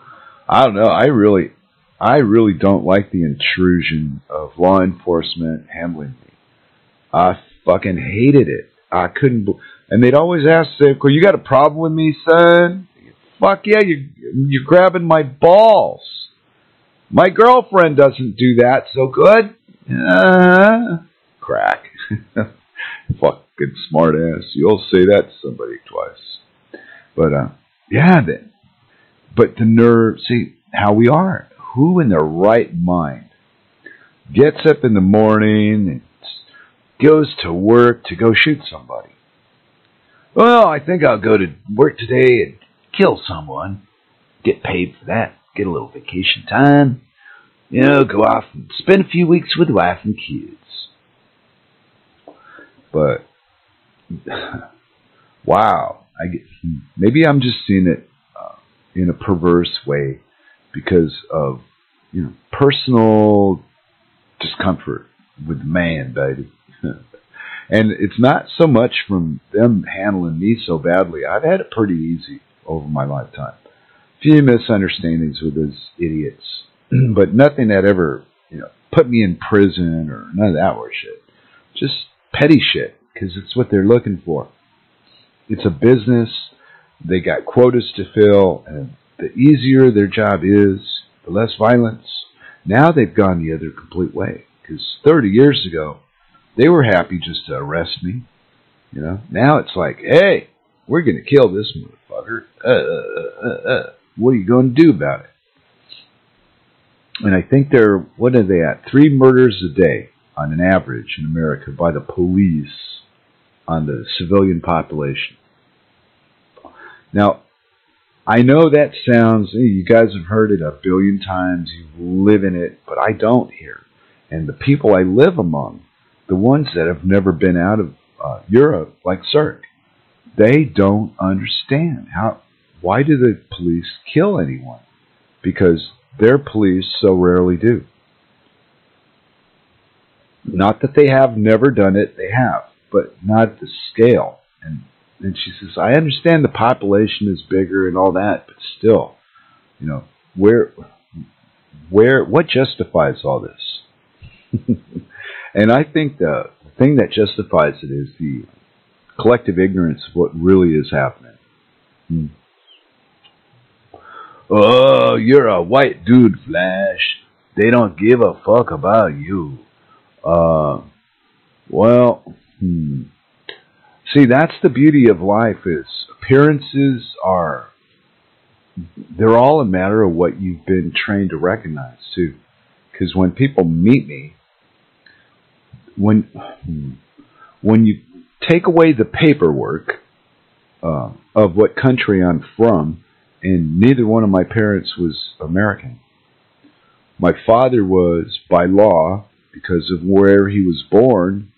I don't know. I really, I really don't like the intrusion of law enforcement handling me. I fucking hated it. I couldn't. And they'd always ask, say, "Well, you got a problem with me, son?" Fuck yeah, you, you're grabbing my balls. My girlfriend doesn't do that so good. Uh, crack. Fucking smart ass. You'll say that to somebody twice. But, uh, yeah, then. But the nerve, see, how we are. Who in their right mind gets up in the morning and goes to work to go shoot somebody? Well, I think I'll go to work today and kill someone, get paid for that, get a little vacation time, you know, go off and spend a few weeks with wife and kids. But, wow, I get, maybe I'm just seeing it uh, in a perverse way because of, you know, personal discomfort with man, baby. And it's not so much from them handling me so badly. I've had it pretty easy over my lifetime. Few misunderstandings with those idiots. But nothing that ever, you know, put me in prison or none of that weird shit. Just petty shit, because it's what they're looking for. It's a business. They got quotas to fill, and the easier their job is, the less violence. Now they've gone the other complete way, because thirty years ago, they were happy just to arrest me. You know, now it's like, hey, we're going to kill this motherfucker. Uh, uh, uh, uh. What are you going to do about it? And I think they're, what are they at? Three murders a day on an average in America by the police on the civilian population. Now, I know that sounds, you guys have heard it a billion times. You live in it, but I don't here. And the people I live among, the ones that have never been out of uh, Europe, like Cirque, they don't understand how. Why do the police kill anyone? Because their police so rarely do. Not that they have never done it; they have, but not at the scale. And and she says, I understand the population is bigger and all that, but still, you know, where, where, what justifies all this? And I think the thing that justifies it is the collective ignorance of what really is happening. Hmm. Oh, you're a white dude, Flash. They don't give a fuck about you. Uh, well, hmm. See, that's the beauty of life is appearances are, they're all a matter of what you've been trained to recognize, too. Because when people meet me, When when you take away the paperwork uh, of what country I'm from, and neither one of my parents was American. My father was, by law, because of where he was born,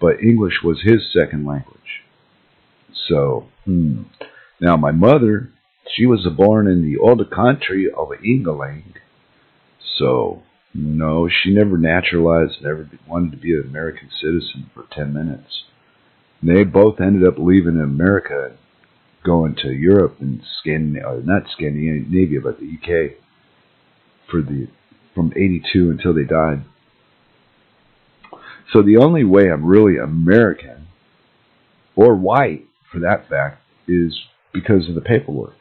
but English was his second language. So, hmm. Now my mother, she was born in the old country of England, so... No, she never naturalized, never wanted to be an American citizen for ten minutes. And they both ended up leaving America, going to Europe and Scandinavia, not Scandinavia, but the U K, for the, from eighty-two until they died. So the only way I'm really American, or white for that fact, is because of the paperwork.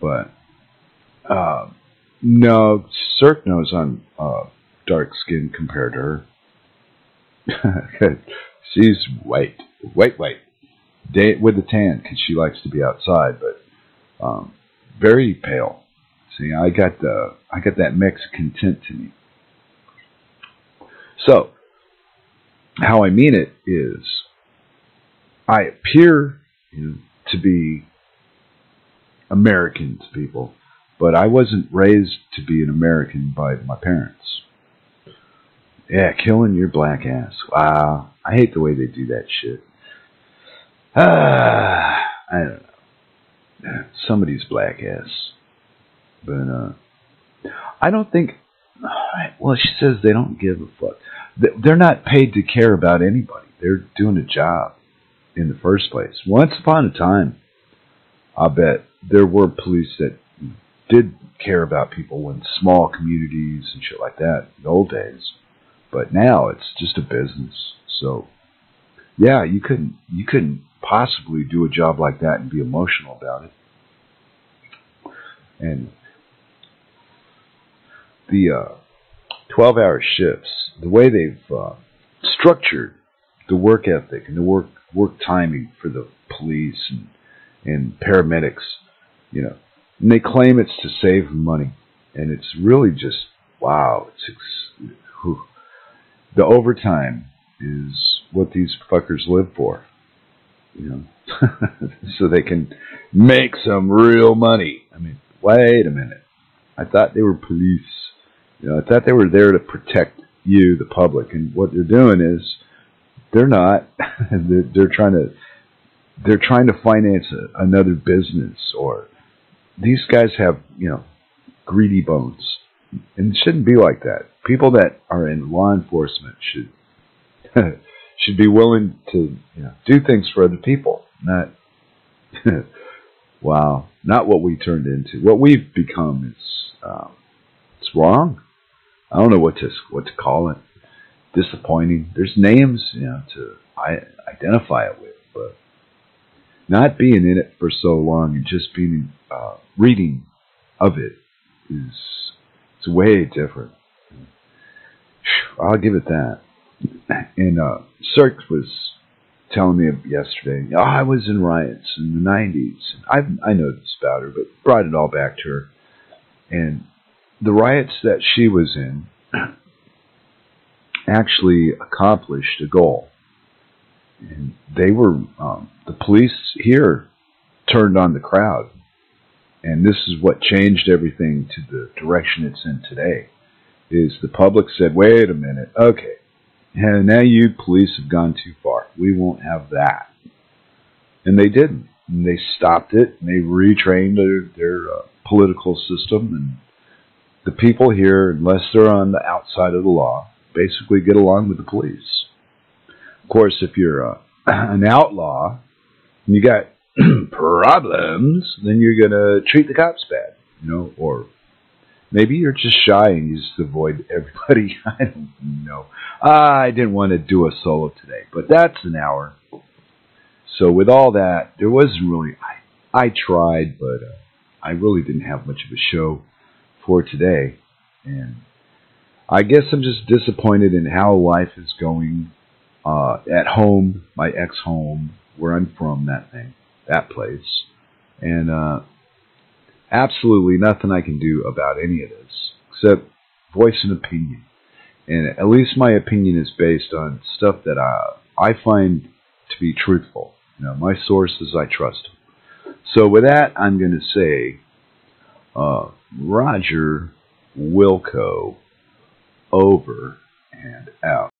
But, uh, no, Cirque knows I'm uh, dark-skinned compared to her. She's white, white, white, Day with a tan because she likes to be outside, but um, very pale. See, I got the, I got that Mexican tint to me. So, how I mean it is, I appear you know, to be American to people. But I wasn't raised to be an American by my parents. Yeah, killing your black ass. Wow. I hate the way they do that shit. Ah, I don't know. Somebody's black ass. But, uh, I don't think... Well, she says they don't give a fuck. They're not paid to care about anybody. They're doing a job in the first place. Once upon a time, I bet there were police that did care about people in small communities and shit like that in the old days. But now it's just a business. So yeah, you couldn't you couldn't possibly do a job like that and be emotional about it. And the uh, twelve-hour shifts, the way they've uh, structured the work ethic and the work work timing for the police and, and paramedics, you know, and they claim it's to save money, and it's really just wow. It's ex whew. The overtime is what these fuckers live for, you know, so they can make some real money. I mean, wait a minute. I thought they were police. You know, I thought they were there to protect you, the public, and what they're doing is they're not. they're, they're trying to they're trying to finance a, another business, or these guys have, you know, greedy bones, and it shouldn't be like that. People that are in law enforcement should should be willing to, you know, do things for other people. Not wow, not what we turned into. What we've become is um, it's wrong. I don't know what to what to call it. Disappointing. There's names, you know, to identify it with, but not being in it for so long and just being uh, reading of it is it's way different. I'll give it that. And uh, Cirque was telling me yesterday, oh, I was in riots in the nineties. I I know this about her, but brought it all back to her. And the riots that she was in actually accomplished a goal. And they were, um, the police here turned on the crowd. And this is what changed everything to the direction it's in today, is the public said, wait a minute, okay. And now you police have gone too far. We won't have that. And they didn't. And they stopped it. And they retrained their, their uh, political system. And the people here, unless they're on the outside of the law, basically get along with the police. Of course, if you're uh, an outlaw and you got problems, then you're going to treat the cops bad, you know, or maybe you're just shy and you just avoid everybody. I don't know. I didn't want to do a solo today, but that's an hour. So with all that, there wasn't really, I, I tried, but uh, I really didn't have much of a show for today. And I guess I'm just disappointed in how life is going uh, at home, my ex-home, where I'm from, that thing, that place. And, uh, absolutely nothing I can do about any of this except voice an opinion. And at least my opinion is based on stuff that I, I find to be truthful. You know, my sources, I trust them. So with that, I'm going to say uh, Roger Wilco, over and out.